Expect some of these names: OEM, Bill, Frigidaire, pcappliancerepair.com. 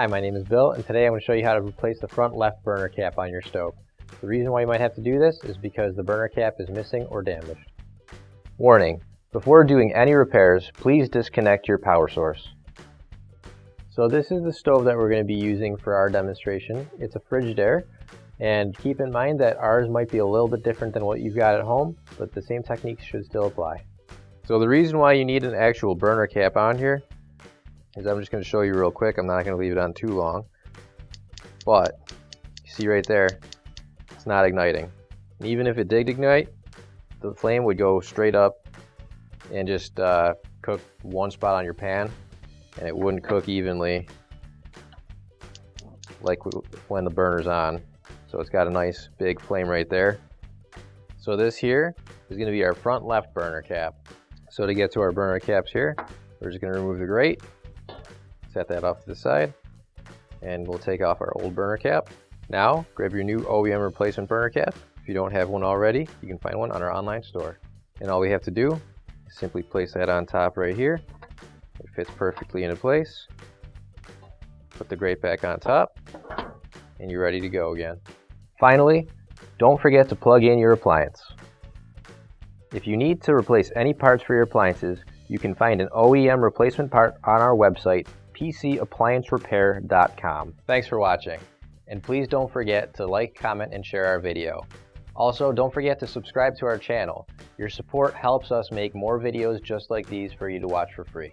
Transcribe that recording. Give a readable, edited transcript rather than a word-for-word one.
Hi, my name is Bill, and today I'm going to show you how to replace the front left burner cap on your stove. The reason why you might have to do this is because the burner cap is missing or damaged. Warning: before doing any repairs, please disconnect your power source. So this is the stove that we're going to be using for our demonstration. It's a Frigidaire, and keep in mind that ours might be a little bit different than what you've got at home, but the same techniques should still apply. So the reason why you need an actual burner cap on here is I'm just going to show you real quick. I'm not going to leave it on too long, but you see right there, it's not igniting. And even if it did ignite, the flame would go straight up and just cook one spot on your pan, and it wouldn't cook evenly like when the burner's on. So it's got a nice big flame right there. So this here is going to be our front left burner cap. So to get to our burner caps here, we're just going to remove the grate, set that off to the side, and we'll take off our old burner cap. Now, grab your new OEM replacement burner cap. If you don't have one already, you can find one on our online store. And all we have to do is simply place that on top right here. It fits perfectly into place. Put the grate back on top, and you're ready to go again. Finally, don't forget to plug in your appliance. If you need to replace any parts for your appliances, you can find an OEM replacement part on our website, pcappliancerepair.com. Thanks for watching, and please don't forget to like, comment, and share our video. Also, don't forget to subscribe to our channel. Your support helps us make more videos just like these for you to watch for free.